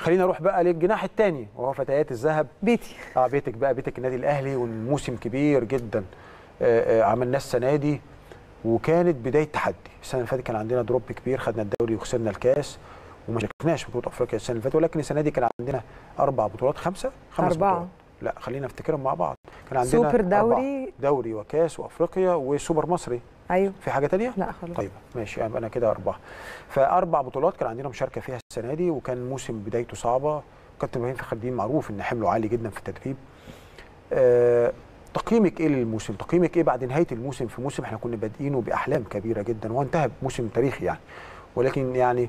خلينا نروح بقى للجناح الثاني وهو فتيات الذهب. بيتي بيتك بقى، بيتك النادي الاهلي، والموسم كبير جدا عملناه السنه دي، وكانت بدايه تحدي. السنه اللي فاتت كان عندنا دروب كبير، خدنا الدوري وخسرنا الكاس وما شاركناش بطوله افريقيا السنه اللي فاتت، ولكن السنه دي كان عندنا 4 بطولات، 5 بطولات، لا خلينا نفتكرهم مع بعض. كان عندنا سوبر دوري، دوري وكاس وافريقيا وسوبر مصري. ايوه، في حاجه ثانيه؟ لا خلاص، طيب ماشي، انا كده 4. ف4 بطولات كان عندنا مشاركه فيها السنه دي، وكان موسم بدايته صعبه. كابتن ابراهيم فخر الدين معروف ان حمله عالي جدا في التدريب. تقييمك ايه للموسم؟ تقييمك ايه بعد نهايه الموسم في موسم احنا كنا بادئينه باحلام كبيره جدا، وانتهى بموسم تاريخي يعني، ولكن يعني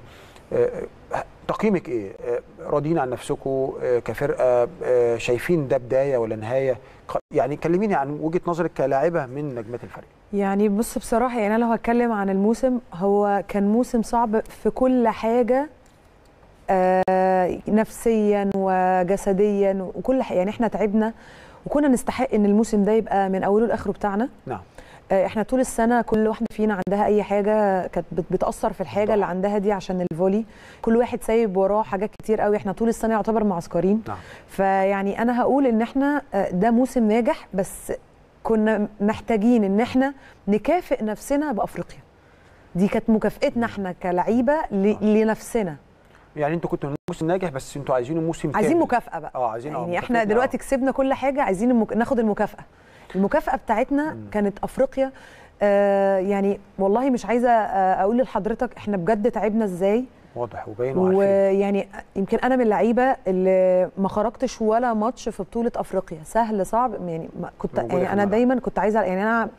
تقييمك ايه؟ راضيين عن نفسكم كفرقه؟ شايفين ده بدايه ولا نهايه؟ يعني كلميني عن وجهه نظرك كلاعبه من نجمات الفريق. يعني بص، بصراحه يعني انا لو هتكلم عن الموسم، هو كان موسم صعب في كل حاجه، نفسيا وجسديا وكل حاجه. يعني احنا تعبنا وكنا نستحق ان الموسم ده يبقى من اوله لاخره بتاعنا. نعم. احنا طول السنه كل واحده فينا عندها اي حاجه كانت بتاثر في الحاجه اللي عندها دي عشان الفولي، كل واحد سايب وراه حاجات كتير قوي. احنا طول السنه يعتبر معسكرين. نعم. فيعني انا هقول ان احنا ده موسم ناجح، بس كنا محتاجين ان احنا نكافئ نفسنا بافريقيا. دي كانت مكافئتنا احنا كلعيبه لنفسنا. يعني انتوا كنتوا موسم ناجح، بس انتوا عايزين موسم كامل، عايزين مكافاه بقى. عايزين يعني احنا دلوقتي كسبنا كل حاجه، عايزين ناخد المكافاه. المكافاه بتاعتنا كانت افريقيا. يعني والله مش عايزه اقول لحضرتك احنا بجد تعبنا ازاي، واضح وباين وعارفين. ويعني يمكن انا من اللعيبه اللي ما خرجتش ولا ماتش في بطوله افريقيا سهل صعب. يعني كنت يعني انا دايما كنت عايزه، يعني انا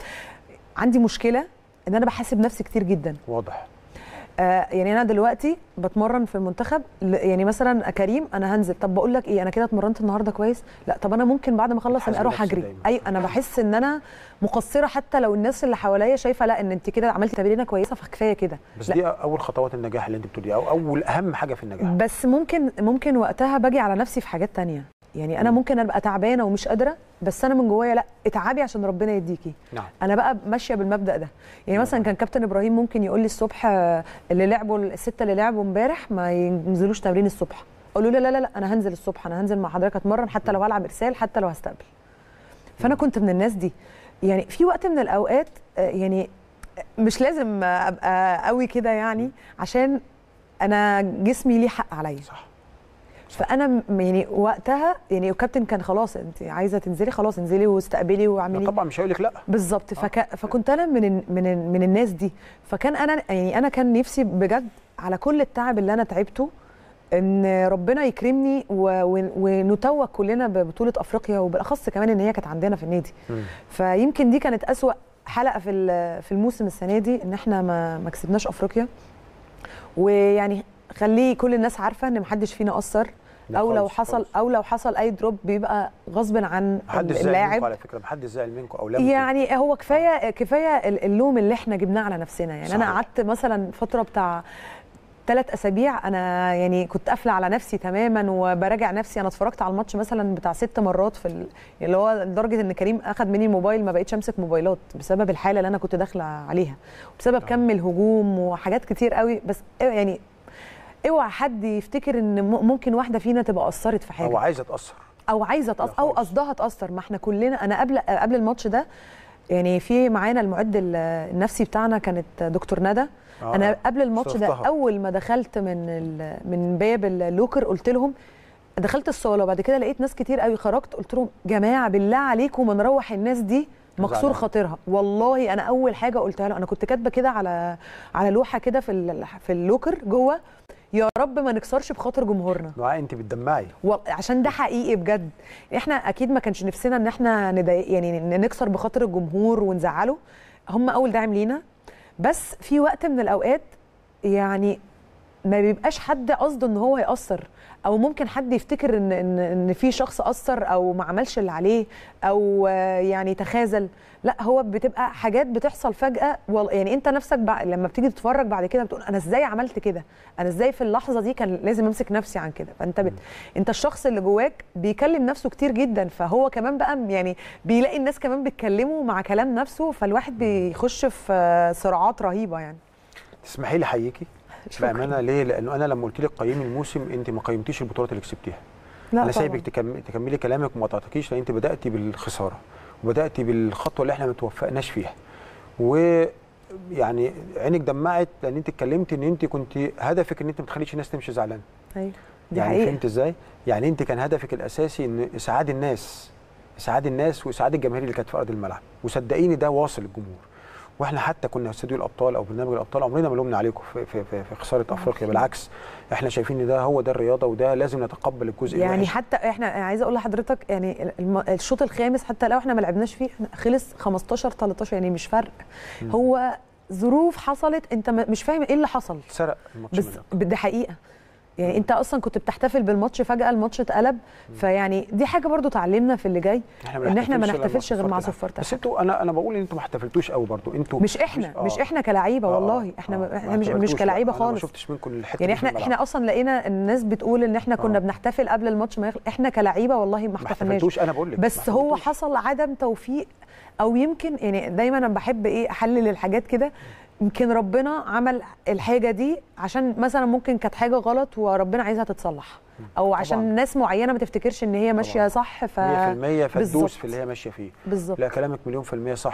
عندي مشكله ان انا بحاسب نفسي كتير جدا. واضح. يعني انا دلوقتي بتمرن في المنتخب، يعني مثلا كريم انا هنزل، طب بقول لك ايه، انا كده اتمرنت النهارده كويس، لا طب انا ممكن بعد ما اخلص انا اروح اجري. اي انا بحس ان انا مقصره، حتى لو الناس اللي حواليا شايفه لا ان انت كده عملتي تمرينه كويسه فكفايه كده. بس لا. دي اول خطوات النجاح اللي انت بتقوليها، او اول اهم حاجه في النجاح. بس ممكن وقتها باجي على نفسي في حاجات ثانيه. يعني انا ممكن ابقى تعبانه ومش قادره، بس انا من جوايا لا اتعبي عشان ربنا يديكي. نعم. انا بقى ماشيه بالمبدا ده. يعني نعم. مثلا كان كابتن ابراهيم ممكن يقول لي الصبح اللي لعبوا السته اللي لعبوا امبارح ما ينزلوش تمرين الصبح، اقول له لا لا لا انا هنزل الصبح، انا هنزل مع حضرتك اتمرن، حتى لو هلعب ارسال، حتى لو هستقبل. فانا كنت من الناس دي. يعني في وقت من الاوقات يعني مش لازم ابقى قوي كده، يعني عشان انا جسمي ليه حق عليا. صح. فانا يعني وقتها يعني الكابتن كان خلاص انت عايزه تنزلي، خلاص انزلي واستقبلي واعملي، طبعا مش هقول لك لا. بالظبط. فكنت انا من الناس دي. فكان انا يعني انا كان نفسي بجد على كل التعب اللي انا تعبته ان ربنا يكرمني ونتوج كلنا ببطوله افريقيا، وبالاخص كمان ان هي كانت عندنا في النادي. فيمكن دي كانت اسوأ حلقه في الموسم السنه دي، ان احنا ما كسبناش افريقيا. ويعني خليه كل الناس عارفه ان محدش فينا قصر، او لو حصل اي دروب بيبقى غصب عن اللاعب. على فكره محدش زعل منكم او لم، يعني هو كفايه اللوم اللي احنا جبناه على نفسنا. يعني صحيح. انا قعدت مثلا فتره بتاع 3 أسابيع انا يعني كنت قافله على نفسي تماما وبراجع نفسي. انا اتفرجت على الماتش مثلا بتاع 6 مرات اللي هو لدرجه ان كريم اخذ مني الموبايل، ما بقتش امسك موبايلات بسبب الحاله اللي انا كنت داخله عليها، وبسبب كم الهجوم وحاجات كتير قوي. بس يعني اوعى حد يفتكر ان ممكن واحده فينا تبقى قصرت في حاجه، او عايزه تاثر، او قصدها تاثر. ما احنا كلنا، انا قبل الماتش ده يعني في معانا المعد النفسي بتاعنا كانت دكتور ندى. انا قبل الماتش ده اول ما دخلت من باب اللوكر قلت لهم، دخلت الصاله وبعد كده لقيت ناس كتير قوي، خرجت قلت لهم جماعه بالله عليكم ما نروح الناس دي مكسور خاطرها. والله انا اول حاجه قلتها له، انا كنت كاتبه كده على لوحه كده في اللوكر جوه، يا رب ما نكسرش بخاطر جمهورنا. دعاء انت بتدمعي، عشان ده حقيقي بجد. احنا اكيد ما كانش نفسنا ان احنا يعني نكسر بخاطر الجمهور ونزعله، هم اول داعم لينا. بس في وقت من الاوقات يعني ما بيبقاش حد قصده ان هو ياثر، او ممكن حد يفتكر ان في شخص اثر او ما عملش اللي عليه، او يعني تخاذل. لا، هو بتبقى حاجات بتحصل فجاه. يعني انت نفسك لما بتيجي تتفرج بعد كده بتقول انا ازاي عملت كده، انا ازاي في اللحظه دي كان لازم امسك نفسي عن كده. فانت انت الشخص اللي جواك بيكلم نفسه كتير جدا، فهو كمان بقى يعني بيلاقي الناس كمان بتكلمه مع كلام نفسه، فالواحد بيخش في صراعات رهيبه. يعني تسمحي لي احييكي؟ بامانه. ليه؟ لانه انا لما قلت لك قيمي الموسم انت ما قيمتيش البطولات اللي كسبتيها. انا سايبك تكملي كلامك وما قطعتكيش، لان انت بداتي بالخساره وبداتي بالخطوه اللي احنا ما توفقناش فيها، ويعني عينك دمعت لان انت اتكلمتي ان انت كنت هدفك ان انت ما تخليش الناس تمشي زعلانه. ايوه دي يعني حقيقة. فهمت ازاي؟ يعني انت كان هدفك الاساسي ان اسعاد الناس، اسعاد الناس واسعاد الجماهير اللي كانت في ارض الملعب، وصدقيني ده واصل الجمهور. واحنا حتى كنا في استوديو الابطال او برنامج الابطال عمرنا ما لومنا عليكم في خساره افريقيا، بالعكس احنا شايفين ان ده هو ده الرياضه وده لازم نتقبل الجزء يعني الواحد. حتى احنا عايزه اقول لحضرتك يعني الشوط الخامس حتى لو احنا ما لعبناش فيه خلص 15-13 يعني مش فرق، هو ظروف حصلت انت مش فاهم ايه اللي حصل، سرق الماتش بس ده حقيقه. يعني انت اصلا كنت بتحتفل بالماتش، فجاه الماتش اتقلب. فيعني دي حاجه برضو تعلمنا في اللي جاي ان احنا ما نحتفلش غير مع صفار تحت. بس انتوا انا بقول ان انتوا ما احتفلتوش قوي برضو، انتوا مش احنا كلاعيبه والله احنا مش كلاعيبه خالص. ما شفتش منكم الحته يعني احنا اصلا لقينا الناس بتقول ان احنا كنا بنحتفل قبل الماتش ما يخلص. احنا كلاعيبه والله ما احتفلناش، انا بقول لك بس هو حصل عدم توفيق، او يمكن يعني دايما انا بحب ايه احلل الحاجات كده، يمكن ربنا عمل الحاجه دي عشان مثلا ممكن كانت حاجه غلط وربنا عايزها تتصلح، او عشان طبعاً ناس معينه ما تفتكرش ان هي ماشيه صح 100% فتدوس في اللي هي ماشيه فيه. لا كلامك مليون في المية صح.